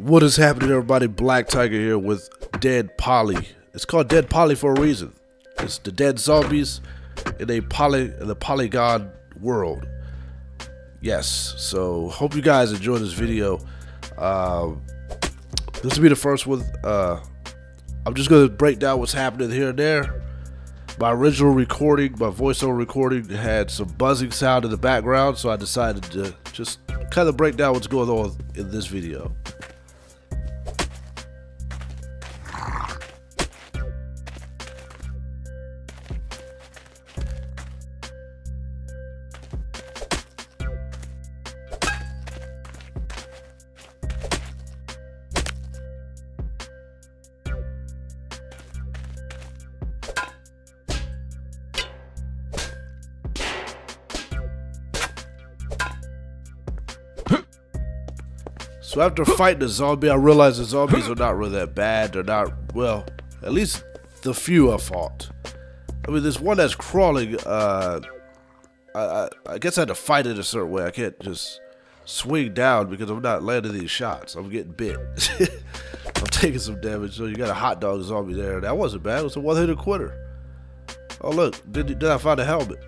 What is happening, everybody? Black Tiger here with Dead Poly. It's called Dead Poly for a reason. It's the dead zombies in a polygon world. Yes, so hope you guys enjoy this video. This will be the first one. I'm just gonna break down what's happening here and there. My original recording, my voiceover recording, had some buzzing sound in the background, so I decided to just kind of break down what's going on in this video. So after fighting a zombie, I realized the zombies are not really that bad. They're not, well, at least the few I fought. I mean, this one that's crawling, I guess I had to fight it a certain way. I can't just swing down because I'm not landing these shots. I'm getting bit. I'm taking some damage. So you got a hot dog zombie there. That wasn't bad. It was a one-hitter quitter. Oh, look. Did I find a helmet?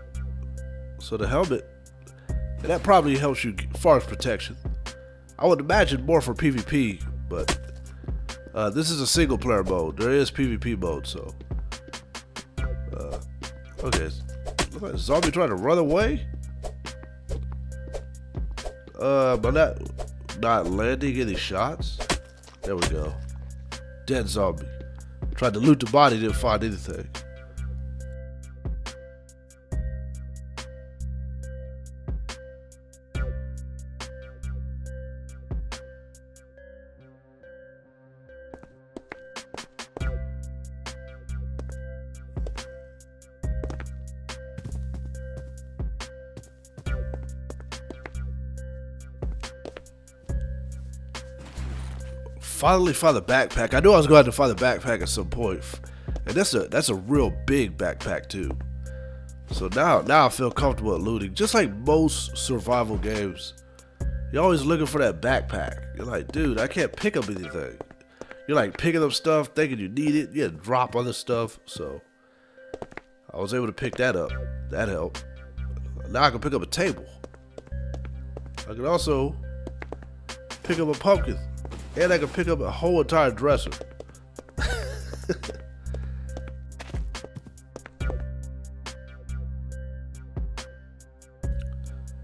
So the helmet, and that probably helps you as far as protection. I would imagine more for PvP, but this is a single player mode. There is PvP mode, so. Okay, look like a zombie trying to run away. But not landing any shots. There we go. Dead zombie. Tried to loot the body, didn't find anything. Finally found the backpack. I knew I was going to find the backpack at some point. And that's a real big backpack too. So now I feel comfortable at looting. Just like most survival games, you're always looking for that backpack. You're like, dude, I can't pick up anything. You're like picking up stuff, thinking you need it. You had to drop other stuff. So I was able to pick that up. That helped. Now I can pick up a table. I can also pick up a pumpkin. And I can pick up a whole entire dresser.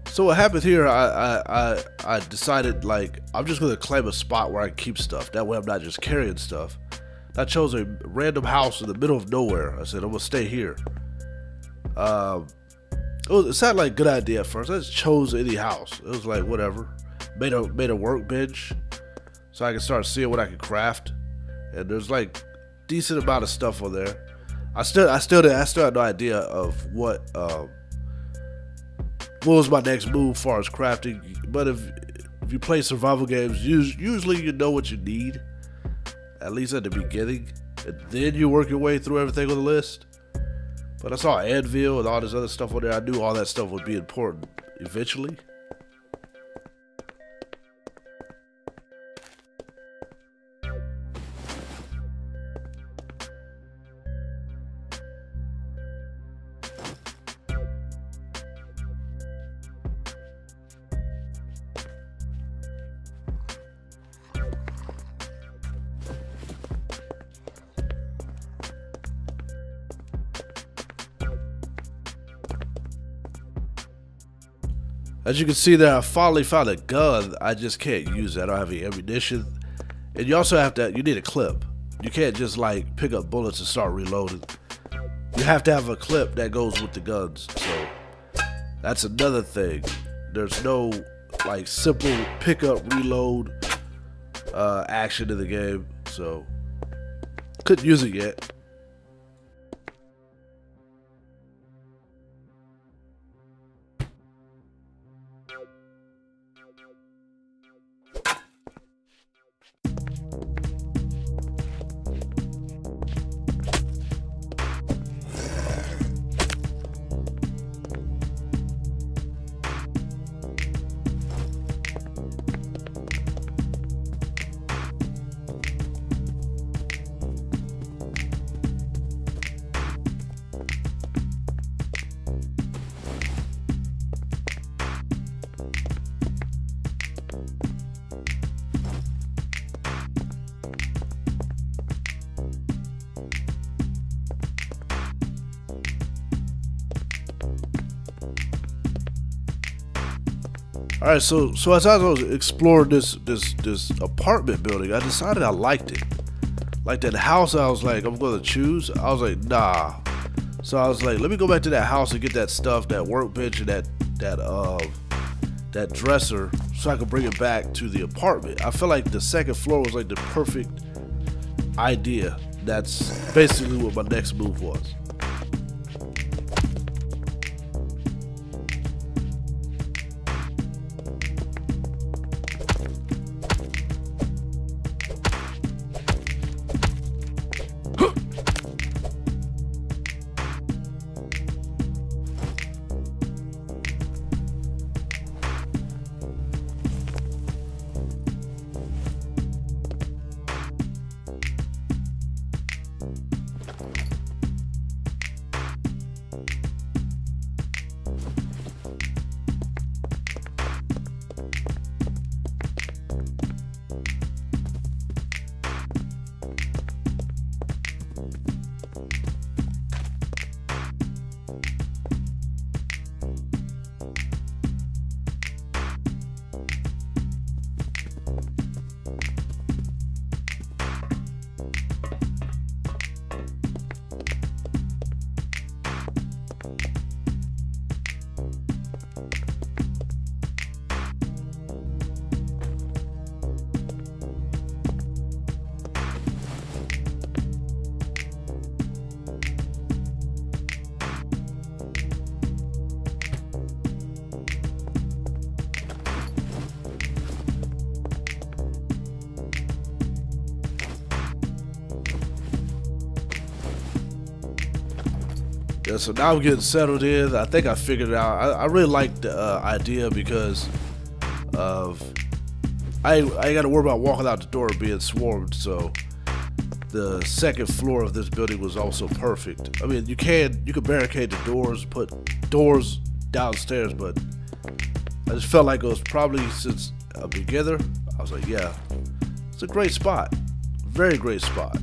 So what happened here, I decided, like, I'm just going to claim a spot where I keep stuff. That way I'm not just carrying stuff. I chose a random house in the middle of nowhere. I said, I'm going to stay here. It sounded like a good idea at first. I just chose any house. It was like, whatever. Made a workbench. So I can start seeing what I can craft, and there's like decent amount of stuff on there. I still had no idea of what was my next move as far as crafting. But if you play survival games, usually you know what you need, at least at the beginning, and then you work your way through everything on the list. But I saw an anvil and all this other stuff on there. I knew all that stuff would be important eventually. As you can see there, I finally found a gun. I just can't use it. I don't have any ammunition. And you also you need a clip. You can't just like pick up bullets and start reloading. You have to have a clip that goes with the guns. So that's another thing. There's no like simple pick up, reload action in the game. So couldn't use it yet. All right, so as I was exploring this apartment building, I decided I liked it. Like that house, I was like, I'm gonna choose. I was like, nah. So I was like, let me go back to that house and get that stuff, that workbench, and that dresser, so I could bring it back to the apartment. I feel like the second floor was like the perfect idea. That's basically what my next move was. Yeah, so now I'm getting settled in. I think I figured it out. I really like the idea because of I ain't got to worry about walking out the door and being swarmed. So the second floor of this building was also perfect. I mean, you can barricade the doors, put doors downstairs, but I just felt like it was probably since a beginner. I was like, yeah, it's a great spot, very great spot.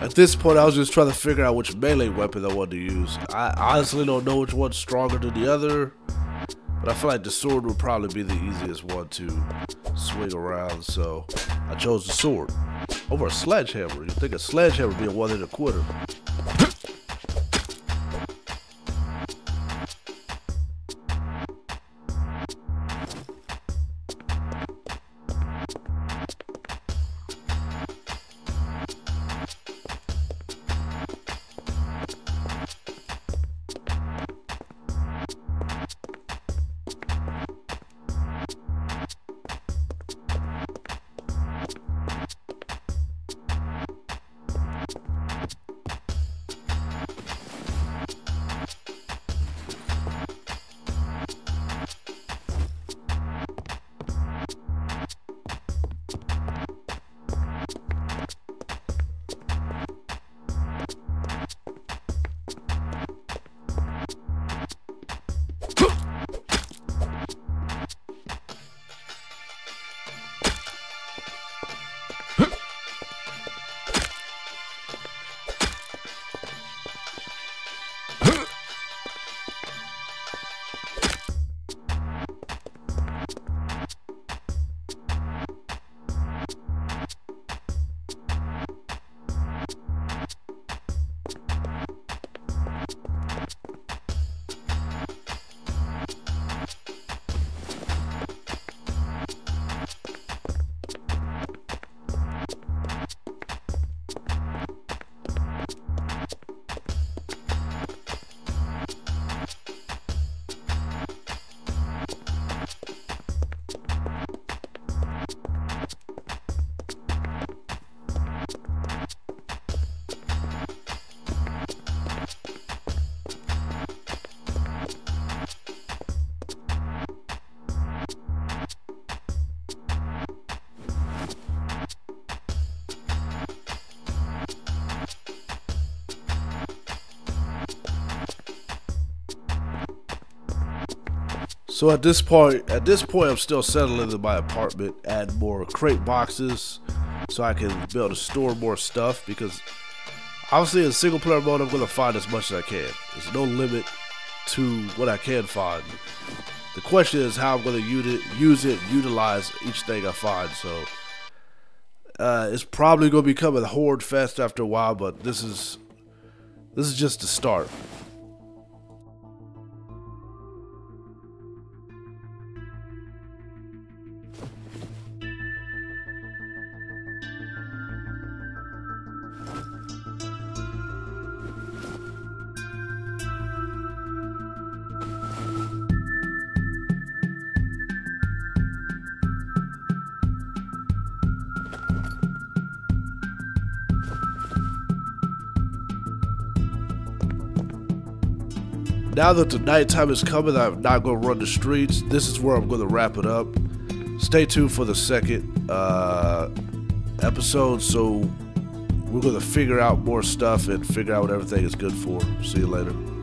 At this point, I was just trying to figure out which melee weapon I wanted to use. I honestly don't know which one's stronger than the other, but I feel like the sword would probably be the easiest one to swing around, so I chose the sword over a sledgehammer. You'd think a sledgehammer would be a one-hit quitter. So at this point I'm still settling in my apartment, add more crate boxes so I can be able to store more stuff, because obviously in single player mode I'm gonna find as much as I can. There's no limit to what I can find. The question is how I'm gonna utilize each thing I find. So it's probably gonna become a horde fest after a while, but this is just the start. Now that the nighttime is coming, I'm not going to run the streets. This is where I'm going to wrap it up. Stay tuned for the second episode, so we're going to figure out more stuff and figure out what everything is good for. See you later.